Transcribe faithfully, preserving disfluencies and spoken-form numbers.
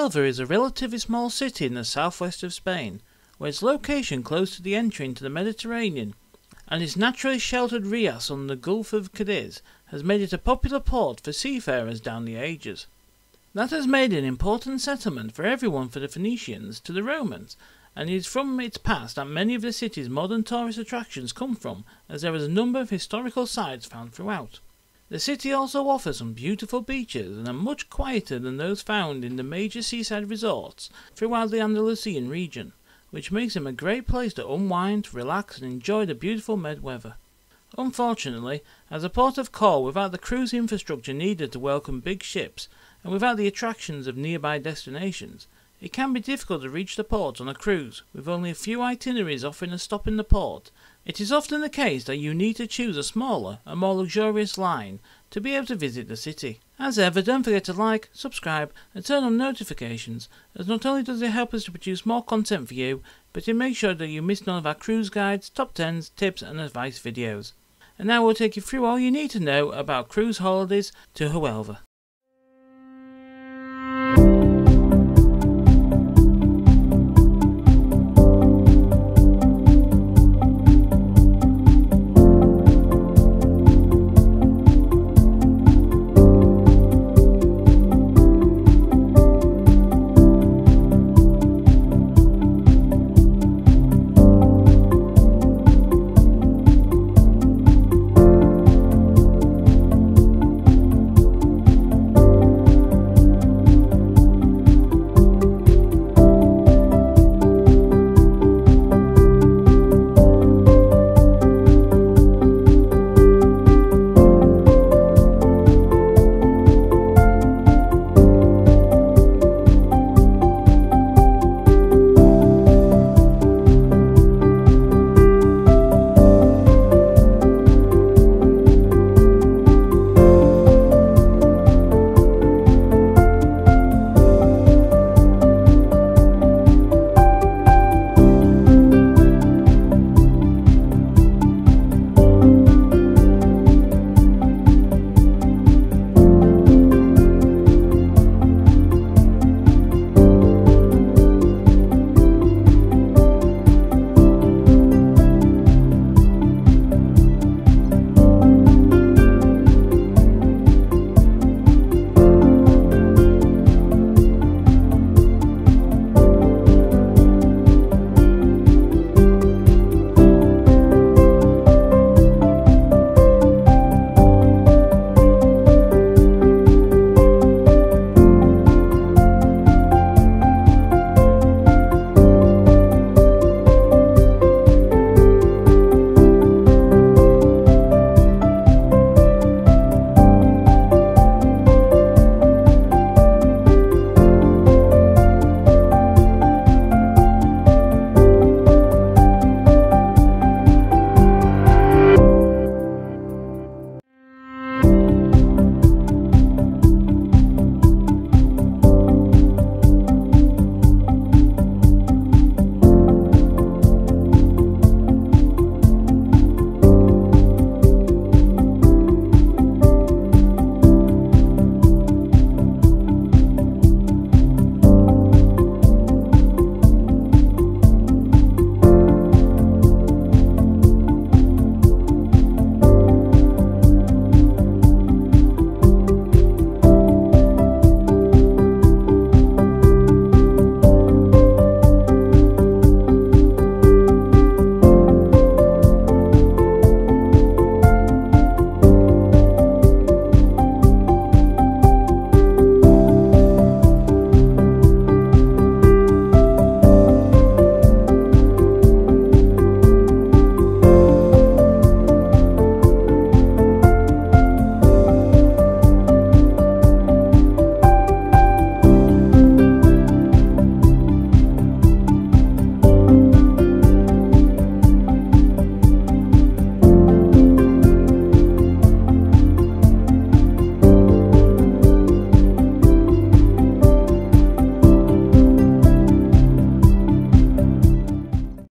Huelva is a relatively small city in the southwest of Spain, with its location close to the entry into the Mediterranean, and its naturally sheltered rias on the Gulf of Cadiz has made it a popular port for seafarers down the ages. That has made an important settlement for everyone from the Phoenicians to the Romans, and it is from its past that many of the city's modern tourist attractions come from, as there is a number of historical sites found throughout. The city also offers some beautiful beaches and are much quieter than those found in the major seaside resorts throughout the Andalusian region, which makes them a great place to unwind, relax and enjoy the beautiful Med weather. Unfortunately, as a port of call without the cruise infrastructure needed to welcome big ships and without the attractions of nearby destinations, it can be difficult to reach the port on a cruise with only a few itineraries offering a stop in the port. It is often the case that you need to choose a smaller and more luxurious line to be able to visit the city. As ever, don't forget to like, subscribe and turn on notifications, as not only does it help us to produce more content for you, but it makes sure that you miss none of our cruise guides, top tens, tips and advice videos. And now we'll take you through all you need to know about cruise holidays to Huelva.